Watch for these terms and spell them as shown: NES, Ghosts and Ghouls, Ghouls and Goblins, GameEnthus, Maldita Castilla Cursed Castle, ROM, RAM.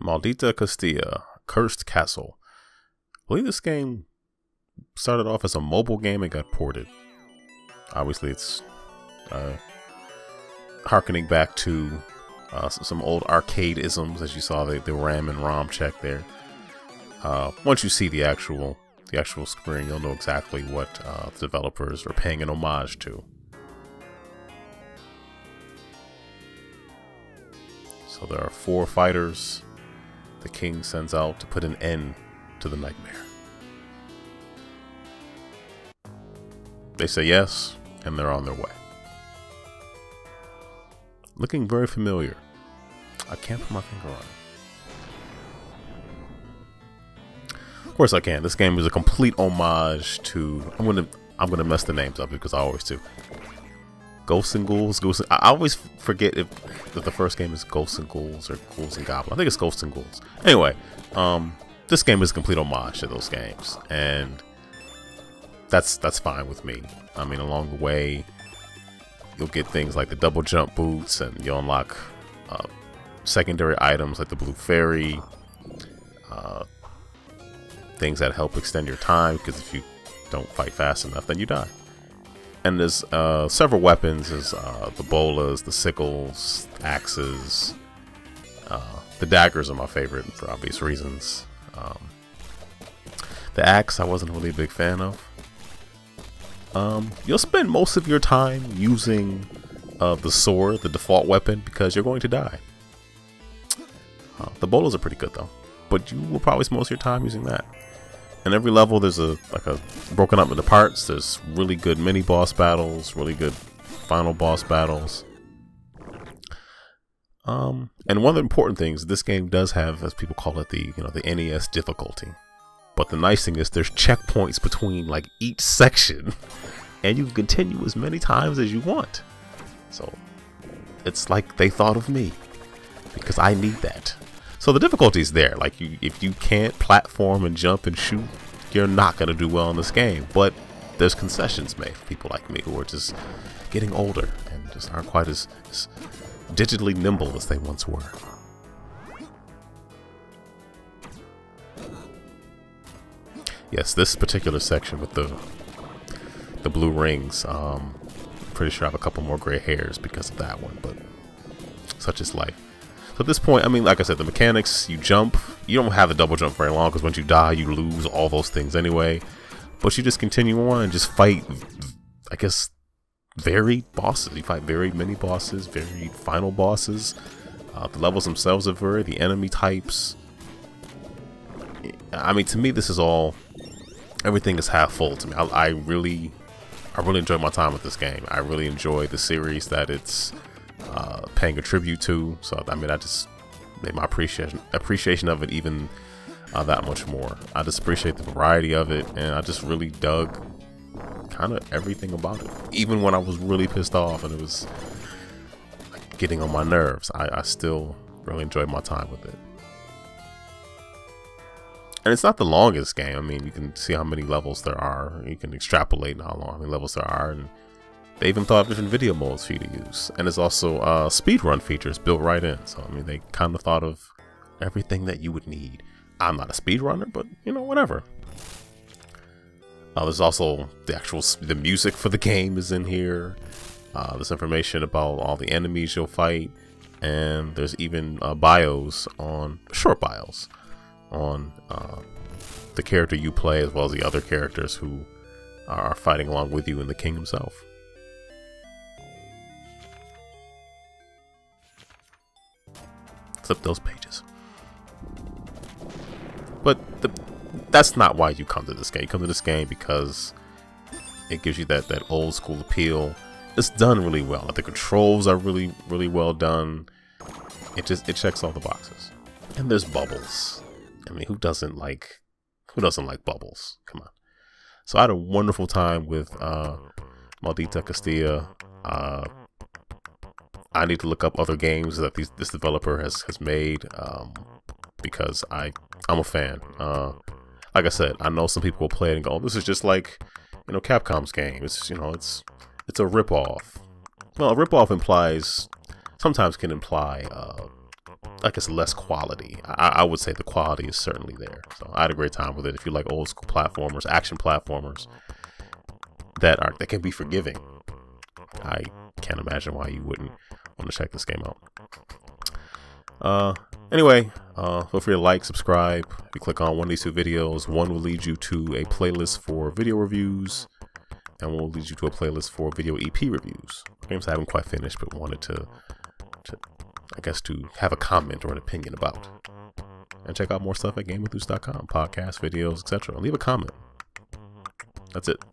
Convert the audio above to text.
Maldita Castilla, Cursed Castle. I believe this game started off as a mobile game and got ported. Obviously, it's harkening back to some old arcade-isms. As you saw, the RAM and ROM check there. Once you see the actual screen, you'll know exactly what the developers are paying an homage to. So there are 4 fighters the king sends out to put an end to the nightmare. They say yes, and they're on their way. Looking very familiar. I can't put my finger on it. Of course I can. This game is a complete homage to... I'm gonna mess the names up because I always do. Ghosts and Ghouls. I always forget if the first game is Ghosts and Ghouls or Ghouls and Goblins. I think it's Ghosts and Ghouls. Anyway, this game is a complete homage to those games, and that's fine with me. I mean, along the way, you'll get things like the double jump boots, and you'll unlock secondary items like the blue fairy, things that help extend your time, because if you don't fight fast enough, then you die. And there's several weapons. There's the bolas, the sickles, axes. The daggers are my favorite for obvious reasons. The axe I wasn't really a big fan of. You'll spend most of your time using the sword, the default weapon, because you're going to die. The bolas are pretty good though, but you will probably spend most of your time using that. And every level there's a broken up into parts. There's really good mini boss battles, really good final boss battles. And one of the important things, this game does have, as people call it, the NES difficulty. But the nice thing is there's checkpoints between like each section, and you can continue as many times as you want. So it's like they thought of me, because I need that. So the difficulty's there. Like, if you can't platform and jump and shoot, you're not gonna do well in this game. But there's concessions made for people like me who are just getting older and just aren't quite as digitally nimble as they once were. Yes, this particular section with the blue rings. I'm pretty sure I have a couple more gray hairs because of that one. But such is life. So at this point, I mean, like I said, the mechanics, you jump, you don't have the double jump very long because once you die, you lose all those things anyway. But you just continue on and just fight, I guess, varied bosses. You fight very many bosses, varied final bosses. The levels themselves are varied, the enemy types. I mean, to me, this is all, everything is half full to me. I really enjoy my time with this game. I really enjoy the series that it's paying a tribute to, so I mean, I just made my appreciation of it even that much more. I just appreciate the variety of it, and I just really dug kind of everything about it. Even when I was really pissed off and it was like getting on my nerves, I still really enjoyed my time with it. And it's not the longest game. I mean, you can see how many levels there are. You can extrapolate how long levels there are, and they even thought of different video modes for you to use. And there's also speedrun features built right in. So, I mean, they kind of thought of everything that you would need. I'm not a speedrunner, but, you know, whatever. There's also the music for the game is in here. There's information about all the enemies you'll fight. And there's even short bios on the character you play, as well as the other characters who are fighting along with you and the king himself. Flip those pages. But that's not why you come to this game. You come to this game because it gives you that old school appeal. It's done really well. The controls are really, really well done. It checks all the boxes. And there's bubbles. I mean, who doesn't like bubbles? Come on. So I had a wonderful time with Maldita Castilla I need to look up other games that this developer has made, because I'm a fan. Like I said, I know some people will play it and go, oh, this is just like, you know, Capcom's game. It's, you know, it's a ripoff. Well, a ripoff implies, sometimes can imply, I guess, less quality. I would say the quality is certainly there. So I had a great time with it. If you like old school platformers, action platformers that can be forgiving, I can't imagine why you wouldn't want to check this game out. Anyway, feel free to like, subscribe. If you click on one of these two videos, one will lead you to a playlist for video reviews, and one will lead you to a playlist for video EP reviews. Games I haven't quite finished, but wanted to I guess, to have a comment or an opinion about. And check out more stuff at GameEnthus.com, podcasts, videos, etc. Leave a comment. That's it.